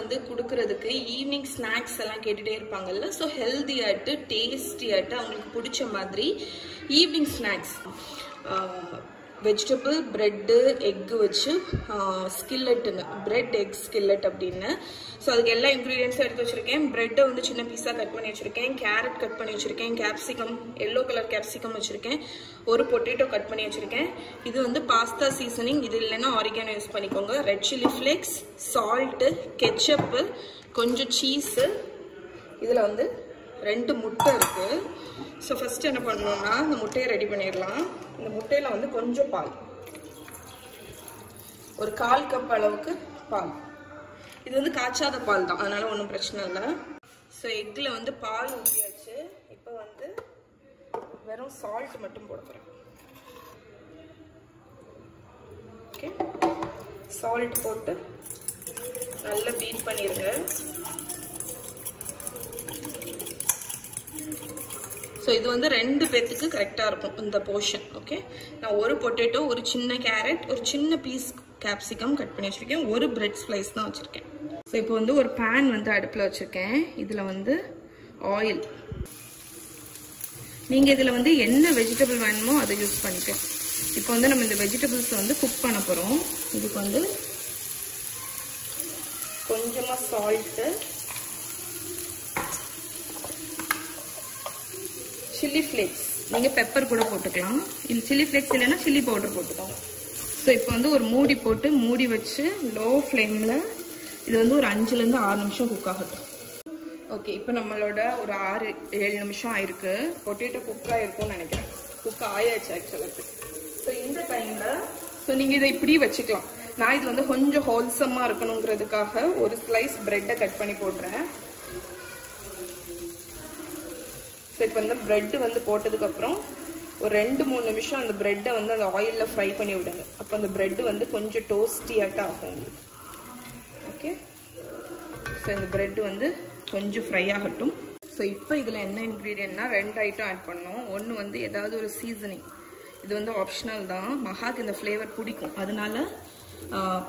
வந்து கொடுக்கிறதுக்கு evening snacks எல்லாம் கேட்டுட்டே இருப்பாங்கல்ல. ஸோ ஹெல்தியாகிட்டு டேஸ்டியாகிட்டு அவங்களுக்கு பிடிச்ச மாதிரி evening snacks vegetable bread egg வச்சு ஸ்கில்லட்டுங்க, பிரெட் எக் ஸ்கில்லட் அப்படின்னு. ஸோ அதுக்கு எல்லா இன்க்ரீடியன்ஸும் எடுத்து வச்சுருக்கேன். ப்ரெட்டை வந்து சின்ன பீஸாக கட் பண்ணி வச்சுருக்கேன், கேரட் கட் பண்ணி வச்சுருக்கேன், கேப்சிகம் எல்லோ கலர் கேப்சிகம் வச்சுருக்கேன், ஒரு பொட்டேட்டோ கட் பண்ணி வச்சுருக்கேன். இது வந்து பாஸ்தா சீசனிங், இது இல்லைன்னா ஆரிகானோ யூஸ் பண்ணிக்கோங்க. Red chilli flakes, salt, ketchup, கொஞ்சம் சீஸு, இதில் வந்து 2 முட்டை இருக்குது. ஸோ ஃபஸ்ட்டு என்ன பண்ணணும்னா இந்த முட்டையை ரெடி பண்ணிடலாம். இந்த முட்டையில் வந்து கொஞ்சம் பால், ஒரு 1/4 கப் அளவுக்கு பால். இது வந்து காய்ச்சாத பால் தான், அதனால் ஒன்றும் பிரச்சனை இல்லை. ஸோ எக்கில் வந்து பால் ஊற்றியாச்சு. இப்போ வந்து வெறும் சால்ட் மட்டும் போட போகிறேன். ஓகே, சால்ட் போட்டு நல்லா பீட் பண்ணிடுங்க. ஸோ இது வந்து 2 பேர்த்துக்கு கரெக்டாக இருக்கும் இந்த போர்ஷன். ஓகே, நான் ஒரு பொட்டேட்டோ, ஒரு சின்ன கேரட், ஒரு சின்ன பீஸ் கேப்சிகம் கட் பண்ணி வச்சுருக்கேன், ஒரு பிரெட் ஸ்லைஸ் தான் வச்சுருக்கேன். ஸோ இப்போ வந்து ஒரு பேன் வந்து அடுப்பில் வச்சுருக்கேன். இதில் வந்து ஆயில், நீங்கள் இதில் வந்து என்ன வெஜிடபிள் வேணுமோ அதை யூஸ் பண்ணிக்கலாம். இப்போ வந்து நம்ம இந்த வெஜிடபிள்ஸை வந்து குக் பண்ண போகிறோம். இதுக்கு வந்து கொஞ்சமாக சால்ட்டு, சில்லி ஃப்ளேக்ஸ், நீங்கள் பெப்பர் கூட போட்டுக்கலாம். இது சில்லி ஃப்ளேக்ஸ் இல்லைன்னா சில்லி பவுடர் போட்டுக்கோங்க. ஸோ இப்போ வந்து ஒரு மூடி போட்டு மூடி வச்சு லோ ஃப்ளேமில் இது வந்து ஒரு 5லேருந்து 6 நிமிஷம் குக் ஆகட்டும். ஓகே, இப்போ நம்மளோட ஒரு 6-7 நிமிஷம் ஆயிருக்கு. பொட்டேட்டோ குக் ஆகிருக்கும்னு நினைக்கிறேன். குக் ஆயாச்சு ஆக்சுவலாக. ஸோ இந்த டைமில் நீங்கள் இதை இப்படி வச்சுக்கலாம். நான் இது வந்து கொஞ்சம் ஹோல்சமாக இருக்கணுங்கிறதுக்காக ஒரு ஸ்லைஸ் ப்ரெட்டை கட் பண்ணி போடுறேன். ஸோ இப்போ வந்து ப்ரெட்டு வந்து போட்டதுக்கப்புறம் ஒரு 2-3 நிமிஷம் அந்த ப்ரெட்டை வந்து அந்த ஆயிலில் ஃப்ரை பண்ணி விடுங்க. அப்போ அந்த ப்ரெட்டு வந்து கொஞ்சம் டோஸ்டியாகட்டும் ஆகும். ஓகே, ஸோ இந்த ப்ரெட்டு வந்து கொஞ்சம் ஃப்ரை ஆகட்டும். ஸோ இப்போ இதில் என்ன இன்க்ரீடியன்ட்னா 2 ஐட்டம் ஆட் பண்ணோம். ஒன்று வந்து ஏதாவது ஒரு சீசனிங், இது வந்து ஆப்ஷனல் தான். மகாக்கு இந்த ஃப்ளேவர் பிடிக்கும், அதனால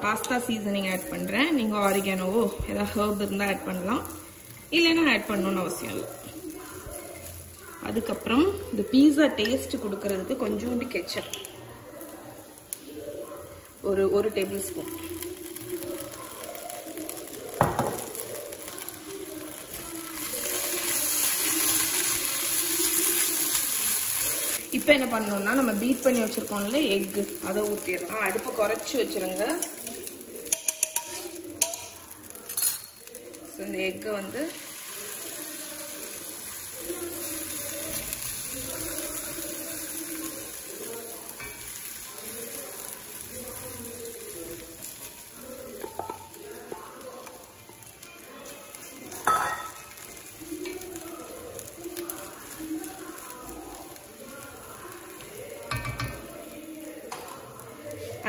பாஸ்தா சீசனிங் ஆட் பண்ணுறேன். நீங்கள் ஆரிகானோவோ ஏதாவது ஹர்ப் இருந்தால் ஆட் பண்ணலாம், இல்லைன்னா ஆட் பண்ணணும்னு அவசியம் இல்லை. அதுக்கப்புறம் இந்த பீஸா டேஸ்ட் கொடுக்கறதுக்கு கொஞ்சோண்டு கெச்சப், ஒரு 1 டேபிள் ஸ்பூன். இப்போ என்ன பண்ணோம்னா நம்ம பீட் பண்ணி வச்சிருக்கோம்ல எக், அதை ஊற்றிடலாம். அடுப்பை குறைச்சி வச்சிருங்க. ஸோ இந்த எக்கை வந்து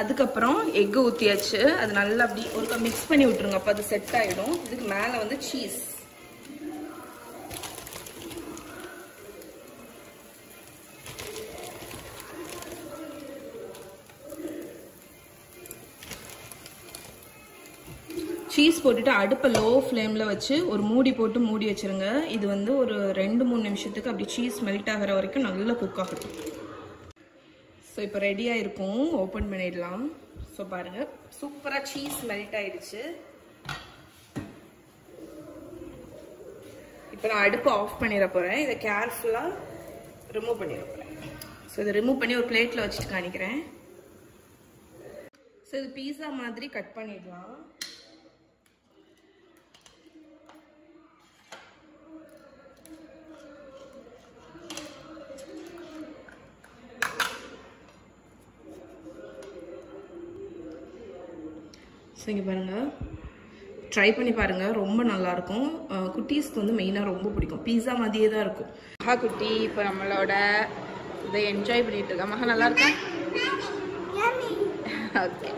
அதுக்கப்புறம் எக்கு ஊற்றியாச்சு. அது நல்லா அப்படி ஒரு மிக்ஸ் பண்ணி விட்டுருங்க, அப்போ அது செட் ஆகிடும். இதுக்கு மேலே வந்து சீஸ், சீஸ் போட்டுட்டு அடுப்பை லோ ஃப்ளேமில் வச்சு ஒரு மூடி போட்டு மூடி வச்சுருங்க. இது வந்து ஒரு 2-3 நிமிஷத்துக்கு அப்படி சீஸ் மெல்ட் ஆகிற வரைக்கும் நல்லா குக் ஆகட்டும். ஸோ இப்போ ரெடியாக இருக்கும், ஓப்பன் பண்ணிடலாம். ஸோ பாருங்கள், சூப்பராக சீஸ் மெல்ட் ஆயிடுச்சு. இப்போ நான் அடுப்பு ஆஃப் பண்ணிட போகிறேன். இதை கேர்ஃபுல்லாக ரிமூவ் பண்ணிட போகிறேன். ஸோ இதை ரிமூவ் பண்ணி ஒரு பிளேட்டில் வச்சுட்டு காணிக்கிறேன். ஸோ இது பீஸா மாதிரி கட் பண்ணிடலாம். ஸோ இங்கே பாருங்கள், ட்ரை பண்ணி பாருங்கள், ரொம்ப நல்லாயிருக்கும். குட்டீஸ்க்கு வந்து மெயினாக ரொம்ப பிடிக்கும். பீஸா மாதிரியே தான் இருக்கும். மகா குட்டி இப்போ நம்மளோட இதை என்ஜாய் பண்ணிகிட்டு இருக்கா. மகா நல்லாயிருக்கா? ஓகே.